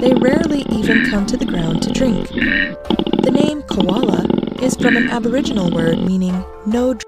they rarely even come to the ground to drink. The name koala is from an Aboriginal word meaning no drink.